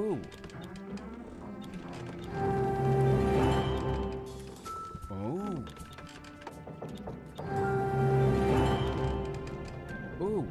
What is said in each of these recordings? Ooh. Oh. Ooh.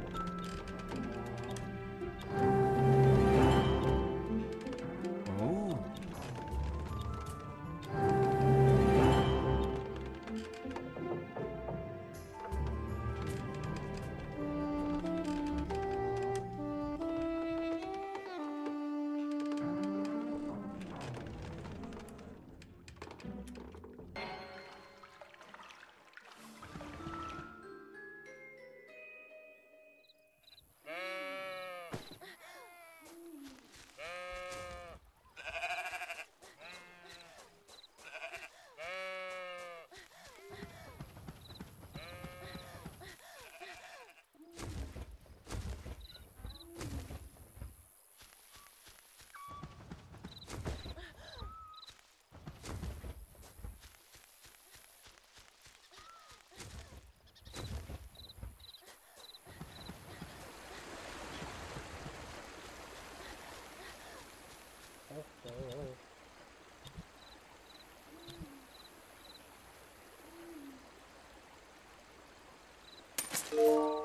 Oh. Oh.